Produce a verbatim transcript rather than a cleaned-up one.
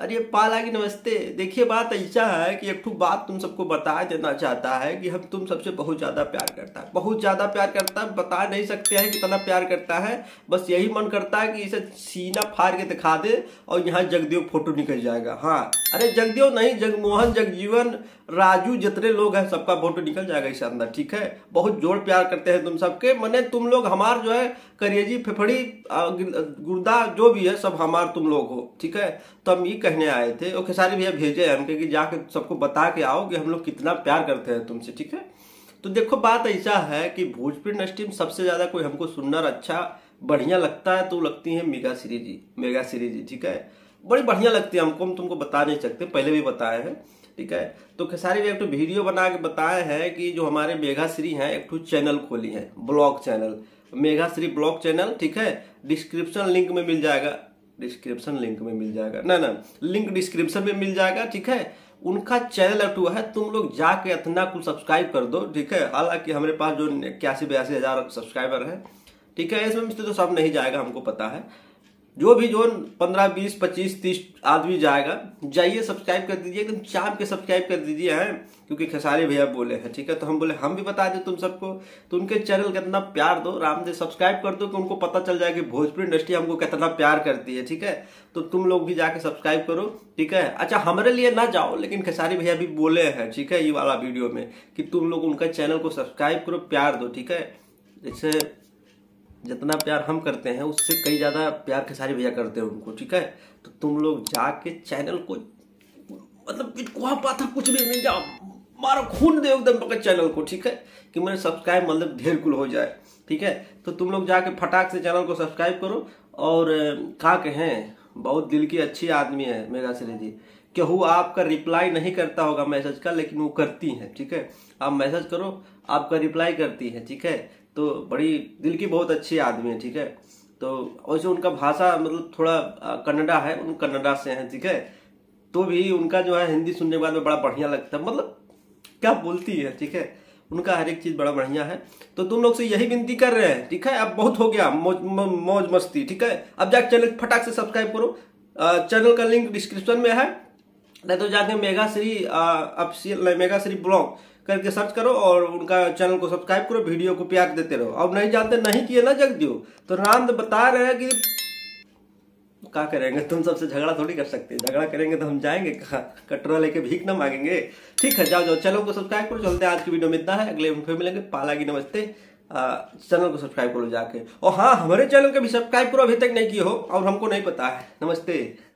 अरे पाला की नमस्ते। देखिए बात ऐसा है कि एक ठू बात तुम सबको बता देना चाहता है कि हम तुम सबसे बहुत ज़्यादा प्यार करता है, बहुत ज़्यादा प्यार करता है, बता नहीं सकते हैं कितना प्यार करता है। बस यही मन करता है कि इसे सीना फाड़ के दिखा दे और यहाँ जगदेव फोटो निकल जाएगा। हाँ, अरे जगदेव नहीं, जगमोहन, जगजीवन, राजू, जितने लोग हैं सबका फोटो निकल जाएगा इस अंदर, ठीक है। बहुत जोर प्यार करते हैं तुम सबके, मैंने तुम लोग हमार जो है करेजी, फेफड़ी, गुर्दा जो भी है सब हमार तुम लोग हो, ठीक है। तो हम ये कहने आए थे, और खेसारी भैया भेजे हैं हमके कि जाके सबको बता के आओ कि हम लोग कितना प्यार करते हैं तुमसे, ठीक है। तो देखो बात ऐसा है कि भोजपुरी इंडस्ट्री में सबसे ज़्यादा कोई हमको सुनना अच्छा बढ़िया लगता है तो लगती है मेगा श्री जी, मेगा श्री जी, ठीक है। बड़ी बढ़िया लगती है हमको, हम तुमको बता नहीं सकते, पहले भी बताए हैं, ठीक है। तो खेसारी भैया एक तो वीडियो बना के बताए हैं कि जो हमारे मेगा श्री हैं एक तो चैनल खोली है, blog channel, mega Shri blog channel, ठीक है। डिस्क्रिप्शन लिंक में मिल जाएगा, डिस्क्रिप्शन लिंक में मिल जाएगा ना ना लिंक डिस्क्रिप्शन में मिल जाएगा, ठीक है। उनका चैनल अटू है, तुम लोग जाके इतना कुछ सब्सक्राइब कर दो, ठीक है। हालांकि हमारे पास जो इक्यासी बयासी हज़ार सब्सक्राइबर हैं, ठीक है, इसमें तो सब नहीं जाएगा, हमको पता है। जो भी जो पंद्रह बीस पच्चीस तीस आदमी जाएगा, जाइए सब्सक्राइब कर दीजिए, एकदम चाप के सब्सक्राइब कर दीजिए हैं, क्योंकि खेसारी भैया बोले हैं, ठीक है। तो हम बोले हम भी बता दें तुम सबको, तो उनके चैनल का इतना प्यार दो, रामदेव सब्सक्राइब कर दो कि उनको पता चल जाए कि भोजपुरी इंडस्ट्री हमको कितना प्यार करती है, ठीक है। तो तुम लोग भी जाके सब्सक्राइब करो, ठीक है। अच्छा, हमारे लिए ना जाओ, लेकिन खेसारी भैया भी बोले हैं, ठीक है, ये वाला वीडियो में कि तुम लोग उनका चैनल को सब्सक्राइब करो, प्यार दो, ठीक है। जैसे जितना प्यार हम करते हैं उससे कई ज़्यादा प्यार खेसारी भैया करते हैं उनको, ठीक है। तो तुम लोग जाके चैनल को मतलब वहाँ पाता कुछ भी मिल जाओ, मारो खून दे एकदम चैनल को, ठीक है, कि मेरे सब्सक्राइब मतलब ढेर कुल हो जाए, ठीक है। तो तुम लोग जाके फटाक से चैनल को सब्सक्राइब करो। और कहा कहें, बहुत दिल की अच्छी आदमी है मेगा श्री जी, केहू आपका रिप्लाई नहीं करता होगा मैसेज का, लेकिन वो करती हैं, ठीक है। आप मैसेज करो, आपका रिप्लाई करती हैं, ठीक है। तो बड़ी दिल की बहुत अच्छी आदमी है, ठीक है। तो वैसे उनका भाषा मतलब थोड़ा कन्नडा है, उन कन्नडा से हैं, ठीक है। तो भी उनका जो है हिंदी सुनने के बाद में बड़ा बढ़िया लगता है, मतलब क्या बोलती है, ठीक है। उनका हर एक चीज़ बड़ा बढ़िया है। तो तुम लोग से यही विनती कर रहे हैं, ठीक है। अब बहुत हो गया मौज मौज मस्ती, ठीक है। अब जाके चैनल फटाक से सब्सक्राइब करो, चैनल का लिंक डिस्क्रिप्शन में है, नहीं तो जाके mega Shri official, mega Shri blog करके सर्च करो और उनका चैनल को सब्सक्राइब करो, वीडियो को प्यार देते रहो। अब नहीं जानते, नहीं किए ना जगदेव, तो रामदेव बता रहे हैं कि क्या करेंगे, तुम सबसे झगड़ा थोड़ी कर सकते, झगड़ा करेंगे तो हम जाएंगे कहाँ, कटोरा लेके भीख ना मांगेंगे, ठीक है। जाओ जाओ, चैनल को सब्सक्राइब करो। चलते हैं, आज की वीडियो में इतना है, अगले फिर मिलेंगे। पाला की नमस्ते, चैनल को सब्सक्राइब करो जाके, और हाँ हमारे चैनल को भी सब्सक्राइब करो, अभी तक नहीं किए हो और हमको नहीं पता है। नमस्ते।